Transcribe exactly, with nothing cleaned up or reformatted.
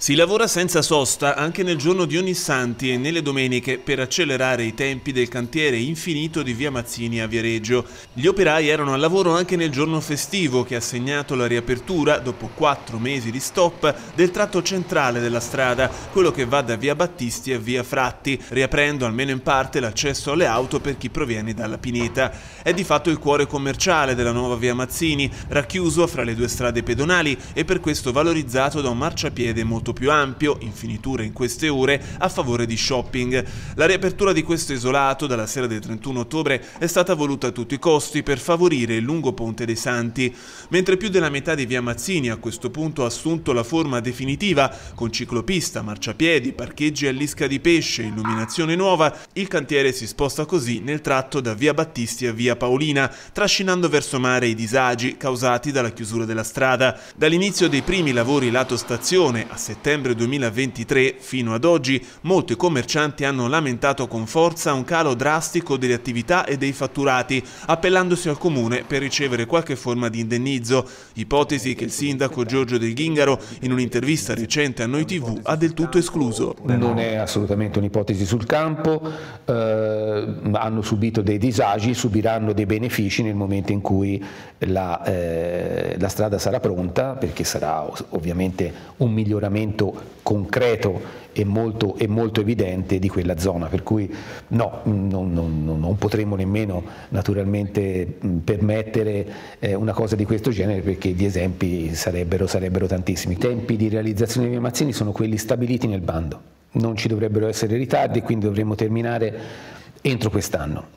Si lavora senza sosta anche nel giorno di Ognissanti e nelle domeniche per accelerare i tempi del cantiere infinito di Via Mazzini a Viareggio. Gli operai erano al lavoro anche nel giorno festivo che ha segnato la riapertura, dopo quattro mesi di stop, del tratto centrale della strada, quello che va da Via Battisti a Via Fratti, riaprendo almeno in parte l'accesso alle auto per chi proviene dalla Pineta. È di fatto il cuore commerciale della nuova Via Mazzini, racchiuso fra le due strade pedonali e per questo valorizzato da un marciapiede molto più ampio, in finitura in queste ore, a favore di shopping. La riapertura di questo isolato dalla sera del trentuno ottobre è stata voluta a tutti i costi per favorire il lungo ponte dei Santi. Mentre più della metà di Via Mazzini a questo punto ha assunto la forma definitiva, con ciclopista, marciapiedi, parcheggi all'isca di pesce, illuminazione nuova, il cantiere si sposta così nel tratto da Via Battisti a Via Paolina, trascinando verso mare i disagi causati dalla chiusura della strada. Dall'inizio dei primi lavori lato stazione, a settembre, settembre duemilaventitré fino ad oggi, molti commercianti hanno lamentato con forza un calo drastico delle attività e dei fatturati, appellandosi al comune per ricevere qualche forma di indennizzo, ipotesi che il sindaco Giorgio Del Ghingaro in un'intervista recente a Noi tivù ha del tutto escluso. Non è assolutamente un'ipotesi sul campo, eh, hanno subito dei disagi, subiranno dei benefici nel momento in cui la, eh, la strada sarà pronta, perché sarà ovviamente un miglioramento concreto e molto, e molto evidente di quella zona, per cui no, non, non, non potremmo nemmeno naturalmente permettere una cosa di questo genere, perché gli esempi sarebbero, sarebbero tantissimi. I tempi di realizzazione di Via Mazzini sono quelli stabiliti nel bando, non ci dovrebbero essere ritardi, quindi dovremmo terminare entro quest'anno.